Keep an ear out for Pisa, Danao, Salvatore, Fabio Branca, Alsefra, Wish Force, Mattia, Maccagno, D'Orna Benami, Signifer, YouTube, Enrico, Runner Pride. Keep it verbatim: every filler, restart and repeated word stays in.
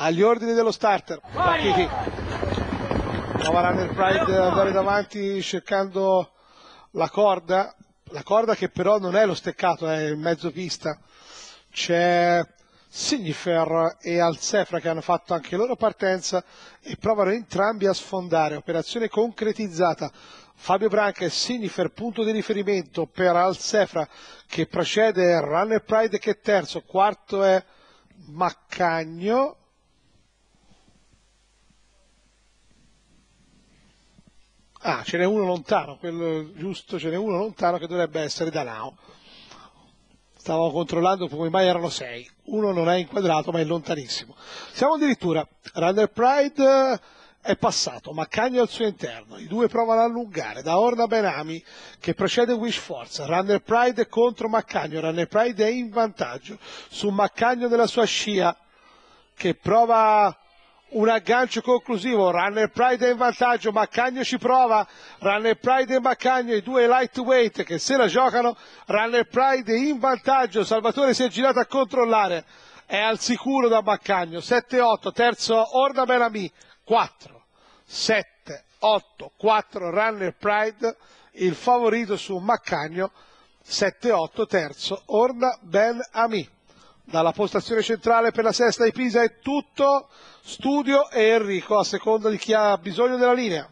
agli ordini dello starter. Partiti. Prova Runner Pride ad andare davanti cercando la corda, la corda che però non è lo steccato, è in mezzo pista. C'è Signifer e Alsefra che hanno fatto anche loro partenza e provano entrambi a sfondare, operazione concretizzata. Fabio Branca e Signifer, punto di riferimento per Alsefra che precede Runner Pride che è terzo, quarto è Maccagno. Ah, ce n'è uno lontano, quello giusto, ce n'è uno lontano che dovrebbe essere Danao. Stavo controllando come mai erano sei. Uno non è inquadrato ma è lontanissimo. Siamo addirittura, Runner Pride è passato, Maccagno al suo interno, i due provano ad allungare, D'Orna Benami che precede Wish Force, Runner Pride contro Maccagno, Runner Pride è in vantaggio su Maccagno della sua scia che prova un aggancio conclusivo, Runner Pride è in vantaggio, Maccagno ci prova, Runner Pride e Maccagno, i due lightweight che se la giocano, Runner Pride in vantaggio, Salvatore si è girato a controllare, è al sicuro da Maccagno, sette otto, terzo D'Orna Benami, quattro sette otto quattro Runner Pride, il favorito su Maccagno, sette otto terzo D'Orna Benami. Dalla postazione centrale per la sesta di Pisa è tutto, studio e Enrico a seconda di chi ha bisogno della linea.